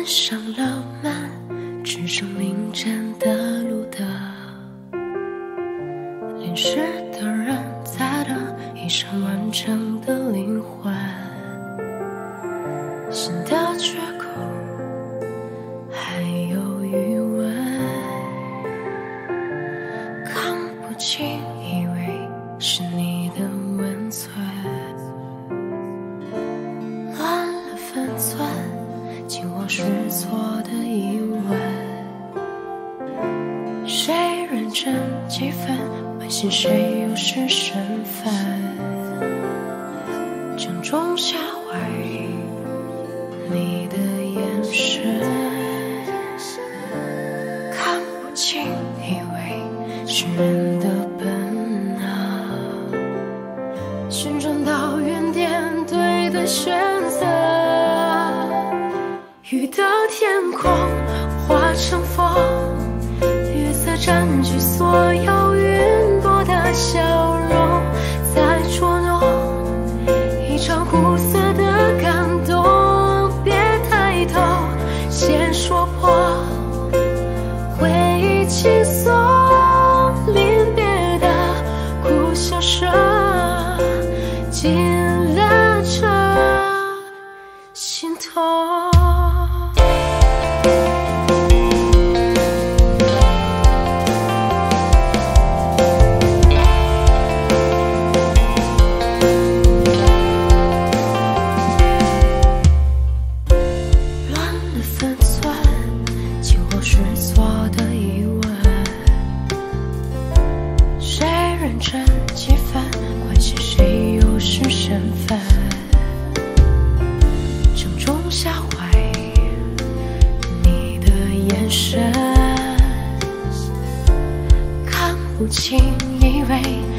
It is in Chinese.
关上浪漫，只剩明天的路灯。淋湿的人在等一场完整的灵魂，心跳缺口还有余温，看不清以为是你的温存，乱了分寸。 惊慌失措的疑问，谁认真几分？关心谁又是身份？正中下怀疑你的眼神，看不清，以为是人的本能，旋转到原点，对的选择。 雨的天空化成风，雨色占据所有云朵的笑容，在捉弄一场苦涩的感动。别抬头，先说破，回忆轻松，临别的苦笑声进了这心头。 不轻易为。